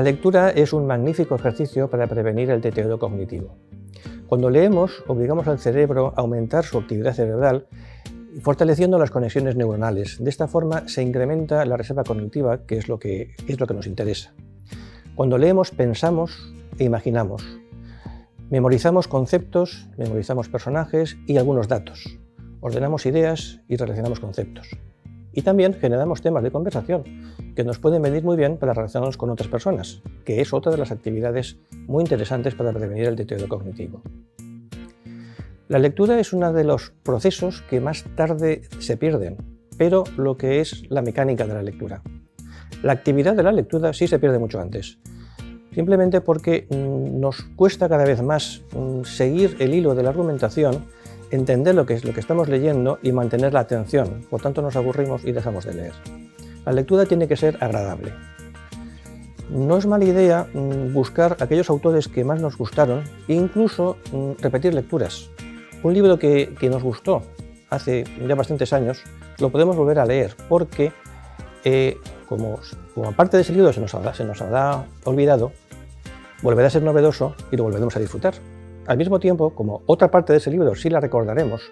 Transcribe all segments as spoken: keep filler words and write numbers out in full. La lectura es un magnífico ejercicio para prevenir el deterioro cognitivo. Cuando leemos, obligamos al cerebro a aumentar su actividad cerebral, fortaleciendo las conexiones neuronales. De esta forma se incrementa la reserva cognitiva, que es lo que, es lo que nos interesa. Cuando leemos, pensamos e imaginamos. Memorizamos conceptos, memorizamos personajes y algunos datos. Ordenamos ideas y relacionamos conceptos. Y también generamos temas de conversación que nos pueden venir muy bien para relacionarnos con otras personas, que es otra de las actividades muy interesantes para prevenir el deterioro cognitivo. La lectura es uno de los procesos que más tarde se pierden, pero lo que es la mecánica de la lectura. La actividad de la lectura sí se pierde mucho antes, simplemente porque nos cuesta cada vez más seguir el hilo de la argumentación, entender lo que es lo que estamos leyendo y mantener la atención, por tanto nos aburrimos y dejamos de leer. La lectura tiene que ser agradable. No es mala idea buscar aquellos autores que más nos gustaron e incluso repetir lecturas. Un libro que, que nos gustó hace ya bastantes años lo podemos volver a leer porque eh, como, como parte de ese libro se nos habrá, se nos habrá olvidado, volverá a ser novedoso y lo volveremos a disfrutar. Al mismo tiempo, como otra parte de ese libro sí la recordaremos,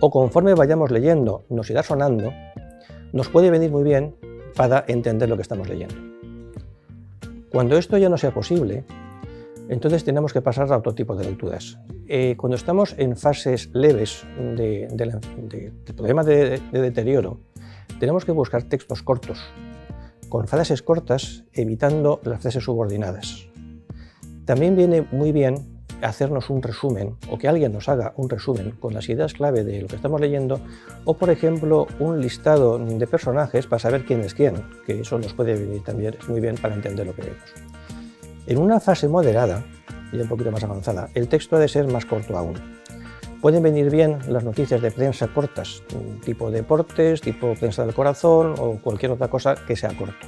o conforme vayamos leyendo nos irá sonando, nos puede venir muy bien para entender lo que estamos leyendo. Cuando esto ya no sea posible, entonces tenemos que pasar a otro tipo de lecturas. Eh, cuando estamos en fases leves de, de, de, de problemas de, de deterioro, tenemos que buscar textos cortos, con frases cortas, evitando las frases subordinadas. También viene muy bien hacernos un resumen o que alguien nos haga un resumen con las ideas clave de lo que estamos leyendo o, por ejemplo, un listado de personajes para saber quién es quién, que eso nos puede venir también muy bien para entender lo que vemos. En una fase moderada y un poquito más avanzada, el texto ha de ser más corto aún. Pueden venir bien las noticias de prensa cortas, tipo deportes, tipo prensa del corazón o cualquier otra cosa que sea corto.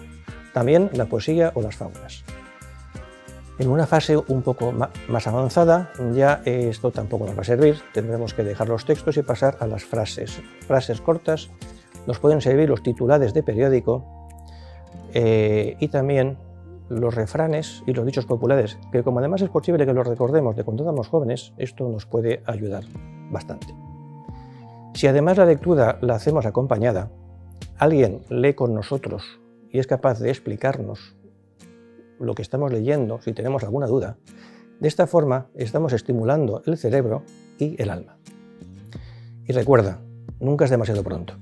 También la poesía o las fábulas. En una fase un poco más avanzada, ya esto tampoco nos va a servir, tendremos que dejar los textos y pasar a las frases. Frases cortas, nos pueden servir los titulares de periódico eh, y también los refranes y los dichos populares, que como además es posible que los recordemos de cuando éramos jóvenes, esto nos puede ayudar bastante. Si además la lectura la hacemos acompañada, alguien lee con nosotros y es capaz de explicarnos lo que estamos leyendo, si tenemos alguna duda. De esta forma estamos estimulando el cerebro y el alma. Y recuerda, nunca es demasiado pronto.